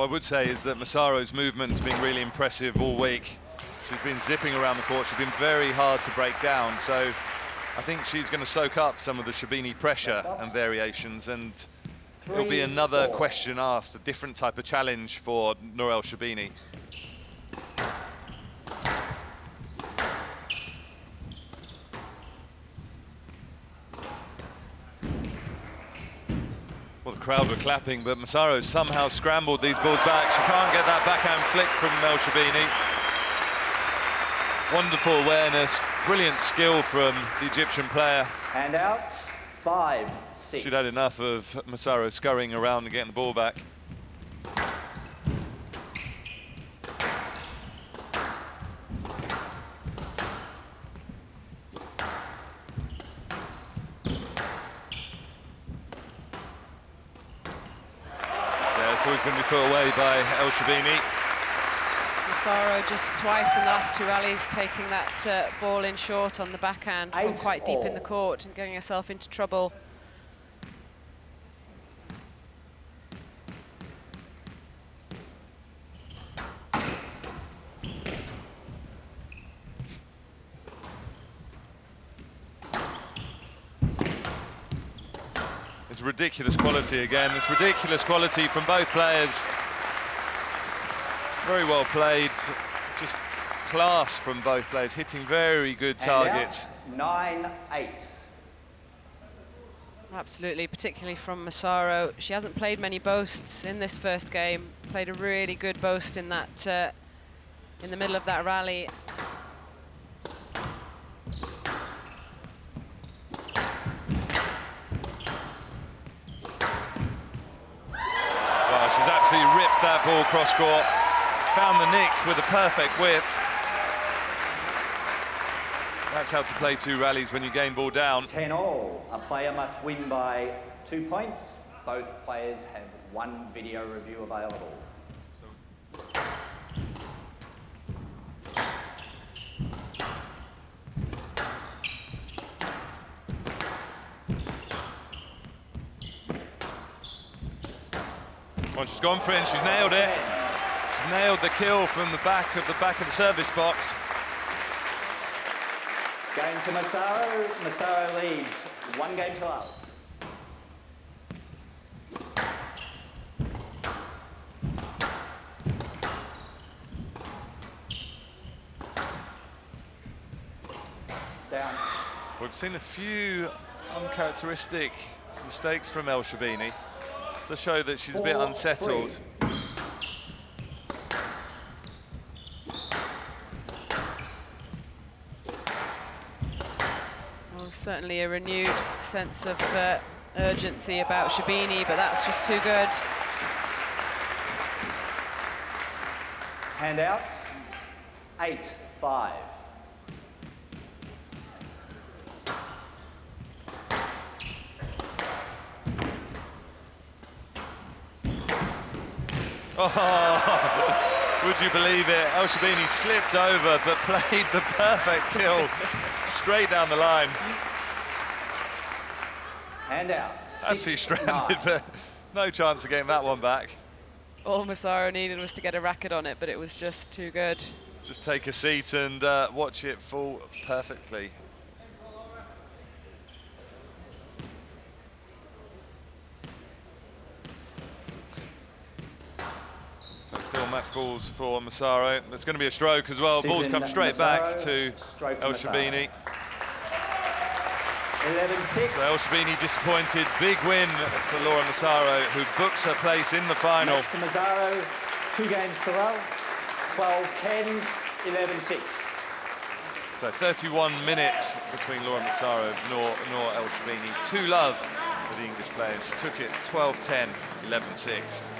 What I would say is that Massaro's movement has been really impressive all week. She's been zipping around the court. She's been very hard to break down. So I think she's going to soak up some of the Sherbini pressure and variations. And it'll be another question asked, a different type of challenge for Nour El Sherbini. Well, the crowd were clapping, but Massaro somehow scrambled these balls back. She can't get that backhand flick from El Sherbini. Wonderful awareness, brilliant skill from the Egyptian player. And out, 5-6. She'd had enough of Massaro scurrying around and getting the ball back. It's always going to be put away by El Sherbini. Massaro just twice in the last two rallies taking that ball in short on the backhand from quite deep in the court and getting herself into trouble. It's ridiculous quality again. It's ridiculous quality from both players. Very well played. Just class from both players, hitting very good targets. 9-8. Absolutely, particularly from Massaro. She hasn't played many boasts in this first game. Played a really good boast in that in the middle of that rally. Ripped that ball cross-court, found the nick with a perfect whip. That's how to play two rallies when you gain ball down. 10-all, a player must win by 2 points. Both players have one video review available. Well, she's gone for it and she's nailed it. She's nailed the kill from the back of the service box. Game to Massaro. Massaro leads 1-0. Down. We've seen a few uncharacteristic mistakes from El Sherbini. To show that she's a bit unsettled. Well, certainly a renewed sense of urgency about Sherbini, but that's just too good. Hand out, 8-5. Oh, would you believe it? El Sherbini slipped over, but played the perfect kill straight down the line. And out. Absolutely stranded, but no chance of getting that one back. All Massaro needed was to get a racket on it, but it was just too good. Just take a seat and watch it fall perfectly. Match balls for Massaro. There's going to be a stroke as well. Ball's come straight back to El Sherbini. 11-6. So El Sherbini disappointed. Big win for Laura Massaro, who books her place in the final. Next to Massaro, 2 games to row. 12-10, 11-6. So 31 minutes between Laura Massaro and Nour El Sherbini. 2-love for the English player. She took it 12-10, 11-6.